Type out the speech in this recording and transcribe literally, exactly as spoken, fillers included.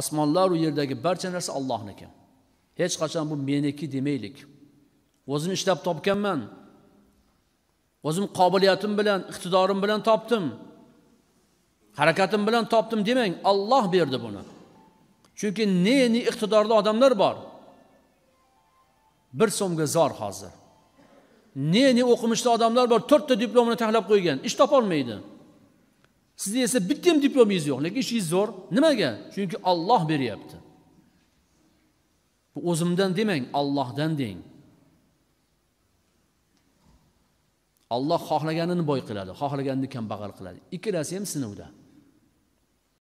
asmanlaru yerdagi barcha narsa Allohniki. Hech qachon bu meniki demaylik. O'zim ishlab topganman. O'zim qobiliyatim bilan, iqtidorim bilan topdim. Harakatim bilan topdim demang, Alloh berdi buni. Chunki ne-ne iqtidorli odamlar bor. Bir so'mga zor hozir. Ne-ne o'qimishli odamlar bor, to'rtta diplomini tahlab qo'ygan, ish topa olmaydi. Sizde ise bittim diplomingiz yok. Lekin işiniz zor. Nimaga? Çünkü Allah beri yaptı. Bu o'zimdan demeyin, Allah'dan deyin. Allah xohlaganini boy qiladi, xohlaganini kambag'al qiladi. İkilasi ham sinovda.